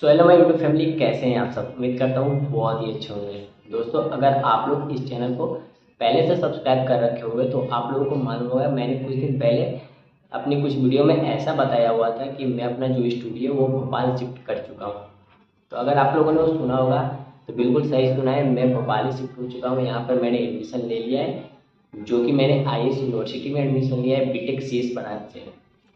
So hello my YouTube family, कैसे हैं आप सब। उम्मीद करता हूँ बहुत ही अच्छे होंगे। दोस्तों, अगर आप लोग इस चैनल को पहले से सब्सक्राइब कर रखे होंगे तो आप लोगों को मालूम होगा मैंने कुछ दिन पहले अपनी कुछ वीडियो में ऐसा बताया हुआ था कि मैं अपना जो स्टूडियो वो भोपाल शिफ्ट कर चुका हूँ। तो अगर आप लोगों ने वो सुना होगा तो बिल्कुल सही सुना है, मैं भोपाल ही शिफ्ट हो चुका हूँ। यहाँ पर मैंने एडमिशन ले लिया है, जो कि मैंने आईएस यूनिवर्सिटी में एडमिशन लिया है बीटेक सीएस ब्रांच से।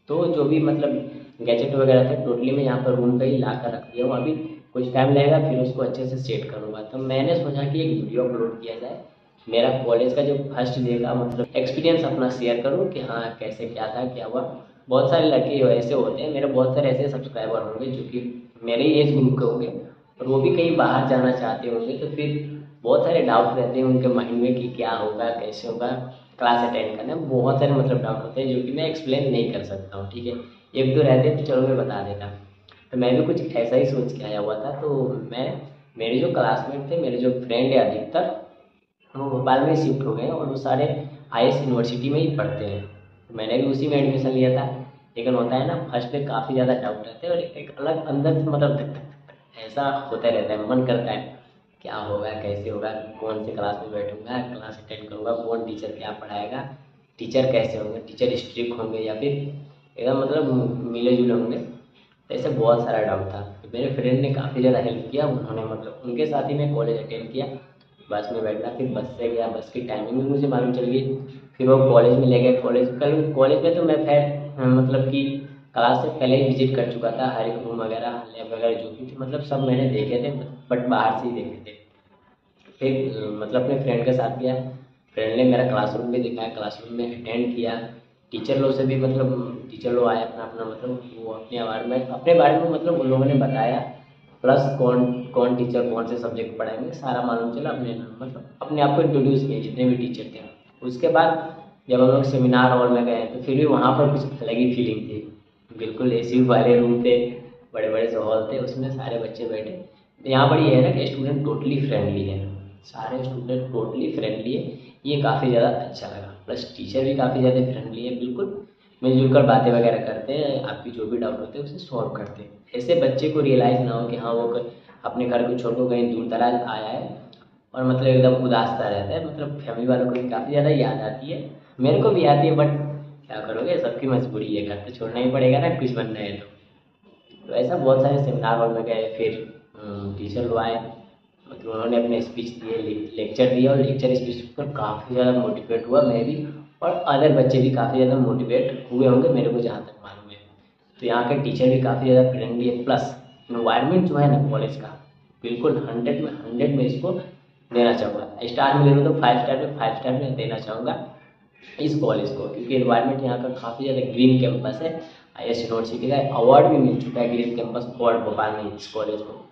तो जो भी मतलब गैजेट वगैरह थे टोटली मैं यहाँ पर रूम पे ही ला कर रख दिया हूँ। अभी कुछ टाइम लगेगा फिर उसको अच्छे से सेट करूँगा। तो मैंने सोचा कि एक वीडियो अपलोड किया जाए, मेरा कॉलेज का जो फर्स्ट डे का मतलब एक्सपीरियंस अपना शेयर करूँ कि हाँ कैसे क्या था क्या हुआ। बहुत सारे लड़के ऐसे होते हैं, मेरे बहुत सारे ऐसे सब्सक्राइबर होंगे जो कि मेरे एज ग्रुप के होंगे और वो भी कहीं बाहर जाना चाहते होंगे। तो फिर बहुत सारे डाउट रहते हैं उनके माइंड में कि क्या होगा कैसे होगा, क्लास अटेंड करना बहुत सारे मतलब डाउट होते हैं जो कि मैं एक्सप्लेन नहीं कर सकता हूँ। ठीक है, एक दो रहते तो चलो मैं बता देता। तो मैं भी कुछ ऐसा ही सोच के आया हुआ था। तो मेरे जो क्लासमेट थे, मेरे जो फ्रेंड है अधिकतर वो भोपाल में शिफ्ट हो गए और वो सारे आईएस यूनिवर्सिटी में ही पढ़ते हैं। तो मैंने भी उसी में एडमिशन लिया था, लेकिन होता है ना फर्स्ट में काफ़ी ज़्यादा डाउट रहते हैं और एक अलग अंदर से मतलब धक धक धक ऐसा होता रहता है, मन करता है क्या होगा कैसे होगा, कौन से क्लास में बैठूंगा, क्लास अटेंड करूँगा, कौन टीचर क्या पढ़ाएगा, टीचर कैसे होंगे, टीचर स्ट्रिक्ट होंगे या फिर एकदम मतलब मिले जुले होंगे। ऐसे बहुत सारा डाउट था। तो मेरे फ्रेंड ने काफ़ी ज़्यादा हेल्प किया, उन्होंने मतलब उनके साथ ही मैं कॉलेज अटेंड किया। बस में बैठना, फिर बस से गया, बस की टाइमिंग भी मुझे मालूम चल गई। फिर वो कॉलेज में ले गए, कॉलेज में तो मैं फिर मतलब कि क्लास से पहले ही विजिट कर चुका था। हर एक रूम वगैरह लैब वगैरह जो भी मतलब सब मैंने देखे थे, बट बाहर से ही देखे थे। फिर मतलब अपने फ्रेंड के साथ गया, फ्रेंड ने मेरा क्लासरूम भी दिखाया, क्लासरूम में अटेंड किया। टीचर लोग से भी मतलब टीचर लोग आए अपना अपना मतलब वो अपने बारे में मतलब उन लोगों ने बताया, प्लस कौन टीचर कौन से सब्जेक्ट पढ़ाएंगे सारा मालूम चला। अपने मतलब अपने आप को इंट्रोड्यूस किए जितने भी टीचर थे। उसके बाद जब हम लोग सेमिनार हॉल में गए तो फिर भी वहाँ पर कुछ अलग ही फीलिंग थी। बिल्कुल एसी वाले रूम थे, बड़े बड़े से हॉल थे, उसमें सारे बच्चे बैठे। यहाँ पर ये है ना कि स्टूडेंट टोटली फ्रेंडली है, सारे स्टूडेंट टोटली फ्रेंडली है, ये काफ़ी ज़्यादा अच्छा लगा। प्लस टीचर भी काफ़ी ज़्यादा फ्रेंडली है, बिल्कुल मिलजुल कर बातें वगैरह करते हैं, आपकी जो भी डाउट होते हैं उसे सॉल्व करते हैं। ऐसे बच्चे को रियलाइज़ ना हो कि हाँ वो अपने घर को छोड़कर कहीं दूर दराज आया है और मतलब एकदम उदास सा रहता है। मतलब फैमिली वालों को भी काफ़ी ज़्यादा याद आती है, मेरे को भी आती है, बट क्या करोगे, सबकी मजबूरी है, घर तो छोड़ना ही पड़ेगा ना कुछ बनना है। तो ऐसा बहुत सारे सेमिनार हॉल में गए, फिर टीचर लोग आए, मतलब उन्होंने अपने स्पीच दिए, लेक्चर दिया और लेक्चर स्पीच पर काफ़ी ज़्यादा मोटिवेट हुआ मैं भी और अदर बच्चे भी काफ़ी ज़्यादा मोटिवेट हुए होंगे मेरे को जहाँ तक मालूम है। तो यहाँ के टीचर भी काफ़ी ज़्यादा फ्रेंडली है, प्लस इन्वायरमेंट जो है ना कॉलेज का बिल्कुल 100 में 100 में इसको देना चाहूँगा। स्टार में ले लो तो 5 स्टार में देना चाहूँगा इस कॉलेज को, क्योंकि इन्वायरमेंट यहाँ का काफ़ी ज़्यादा ग्रीन कैंपस है। आईएस यूनिवर्सिटी का अवार्ड भी मिल चुका है ग्रीन कैंपस अवार्ड भोपाल में इस कॉलेज को।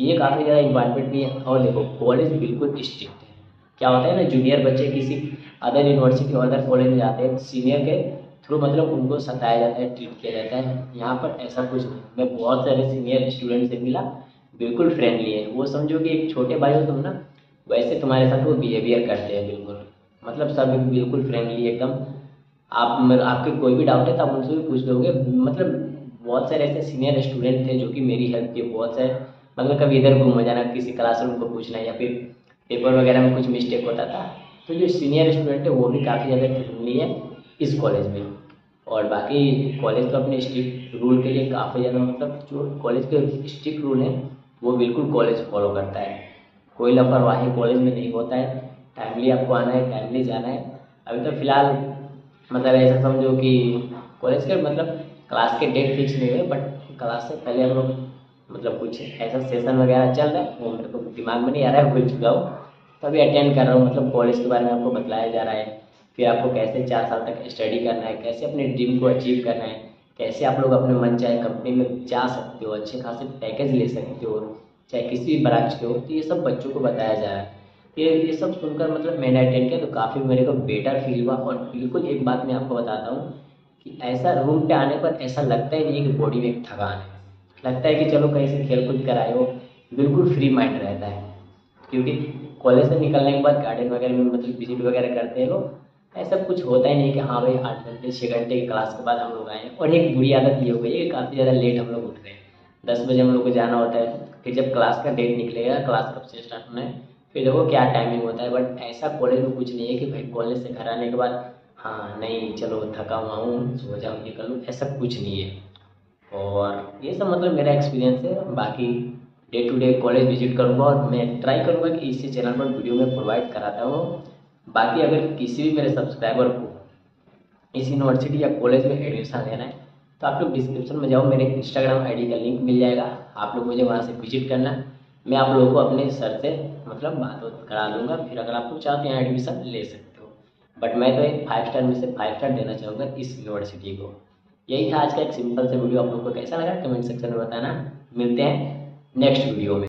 ये काफ़ी ज़्यादा इम्पॉर्टेंट भी है। और देखो कॉलेज बिल्कुल स्ट्रिक्ट है। क्या होता है ना, जूनियर बच्चे किसी अदर यूनिवर्सिटी और अदर कॉलेज में जाते हैं, सीनियर के थ्रू मतलब उनको सताया जाता है, ट्रीट किया जाता है। यहाँ पर ऐसा कुछ नहीं। मैं बहुत सारे सीनियर स्टूडेंट से मिला, बिल्कुल फ्रेंडली है, वो समझो कि एक छोटे भाई हो तुम ना, वैसे तुम्हारे साथ वो बिहेवियर करते हैं। बिल्कुल मतलब सब बिल्कुल फ्रेंडली एकदम, आपके कोई भी डाउट है तो आप उनसे भी पूछ लोगे। मतलब बहुत सारे ऐसे सीनियर स्टूडेंट थे जो कि मेरी हेल्प की, बहुत सारे मतलब कभी इधर घूम जाना, किसी क्लासरूम को पूछना या फिर पेपर वगैरह में कुछ मिस्टेक होता था तो जो सीनियर स्टूडेंट है वो भी काफ़ी ज़्यादा फ्रेंडली है इस कॉलेज में। और बाकी कॉलेज तो अपने स्ट्रिक्ट रूल के लिए काफ़ी ज़्यादा मतलब जो कॉलेज के स्ट्रिक्ट रूल हैं वो बिल्कुल कॉलेज फॉलो करता है, कोई लापरवाही कॉलेज में नहीं होता है। टाइमली आपको आना है, टाइमली जाना है। अभी तो फिलहाल मतलब ऐसा समझो कि कॉलेज के मतलब क्लास के डेट फिक्स नहीं हुए, बट क्लास से पहले हम लोग मतलब कुछ ऐसा सेशन वगैरह चल रहा है, वो मेरे को दिमाग में नहीं आ रहा है, भूल चुका हूँ, तभी अटेंड कर रहा हूँ। मतलब कॉलेज के बारे में आपको बताया जा रहा है, फिर आपको कैसे 4 साल तक स्टडी करना है, कैसे अपने ड्रीम को अचीव करना है, कैसे आप लोग अपने मन चाहे कंपनी में जा सकते हो, अच्छे खासे पैकेज ले सकते हो, चाहे किसी भी ब्रांच के हो। तो ये सब बच्चों को बताया जा रहा है। ये सब सुनकर मतलब मैंने अटेंड किया तो काफ़ी मेरे को बेटर फील हुआ। और बिल्कुल एक बात मैं आपको बताता हूँ कि ऐसा रूम पर आने पर ऐसा लगता ही नहीं कि बॉडी में एक थकान है, लगता है कि चलो कहीं से खेल कूद कराए हो, बिल्कुल फ्री माइंड रहता है। क्योंकि कॉलेज से निकलने के बाद गार्डन वगैरह में मतलब विजिट वगैरह करते हैं लोग, ऐसा कुछ होता ही नहीं कि हाँ भाई 8 घंटे 6 घंटे की क्लास के बाद हम लोग आए। और एक बुरी आदत ये हो गई है कि काफ़ी ज़्यादा लेट हम लोग उठ रहे हैं, 10 बजे हम लोग को जाना होता है। फिर जब क्लास का डेट निकलेगा, क्लास कब से स्टार्ट होना है, फिर देखो क्या टाइमिंग होता है। बट ऐसा कॉलेज में कुछ नहीं है कि भाई कॉलेज से घर आने के बाद हाँ नहीं चलो थका हुआ हूँ सो जाऊँ ये कर लूँ, ऐसा कुछ नहीं है। और ये सब मतलब मेरा एक्सपीरियंस है। बाकी day to day college visit करूँगा और मैं ट्राई करूँगा कि इसी चैनल पर वीडियो में प्रोवाइड कराता हूँ। बाकी अगर किसी भी मेरे सब्सक्राइबर को इस यूनिवर्सिटी या कॉलेज में एडमिशन लेना है तो आप लोग डिस्क्रिप्शन में जाओ, मेरे इंस्टाग्राम आईडी का लिंक मिल जाएगा, आप लोग मुझे वहाँ से विजिट करना, मैं आप लोगों को अपने सर से मतलब बात करा दूँगा। फिर अगर आप लोग चाहते हैं एडमिशन ले सकते हो, बट मैं तो एक 5 स्टार में से 5 स्टार देना चाहूँगा इस यूनिवर्सिटी को। यही था आज का एक सिंपल से वीडियो, आप लोग को कैसा लगा कमेंट सेक्शन में बताना। मिलते हैं नेक्स्ट वीडियो में।